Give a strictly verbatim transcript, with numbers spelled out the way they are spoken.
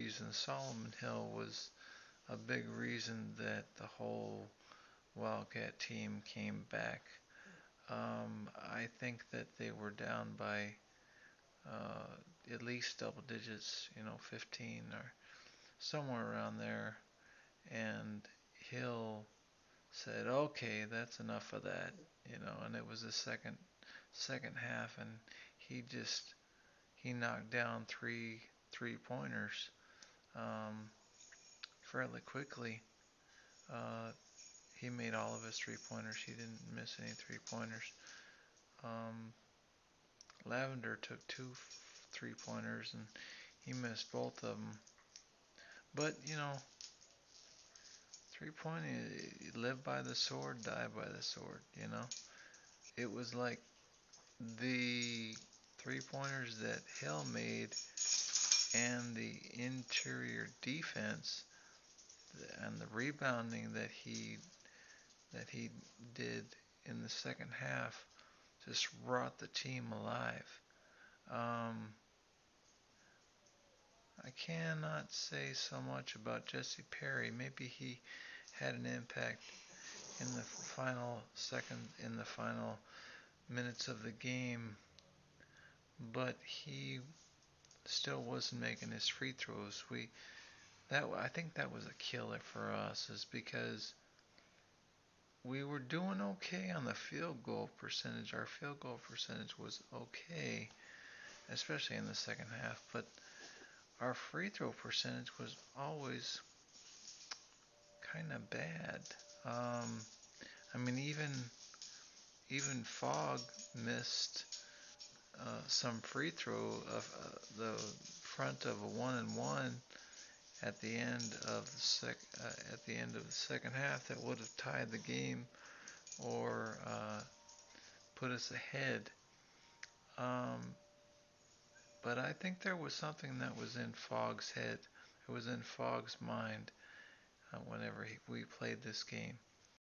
reason Solomon Hill was a big reason that the whole Wildcat team came back. Um, I think that they were down by uh, at least double digits, you know, fifteen or somewhere around there. And Hill said, okay, that's enough of that, you know, and it was the second, second half, and he just, he knocked down three three-pointers um, fairly quickly. Uh, he made all of his three-pointers. He didn't miss any three-pointers. Um, Lavender took two three-pointers, and he missed both of them. But, you know, three-point, live by the sword, die by the sword, you know. It was like the three-pointers that Hill made and the interior defense and the rebounding that he that he did in the second half just brought the team alive. Um, I cannot say so much about Jesse Perry. Maybe he had an impact in the final second, in the final minutes of the game, but he still wasn't making his free throws. We, that I think that was a killer for us, is because we were doing okay on the field goal percentage. Our field goal percentage was okay, especially in the second half, but our free throw percentage was always kind of bad. Um, I mean, even even Fogg missed uh, some free throw of uh, the front of a one and one at the end of the sec uh, at the end of the second half that would have tied the game or uh, put us ahead. Um, But I think there was something that was in Fogg's head. It was in Fogg's mind uh, whenever he, we played this game.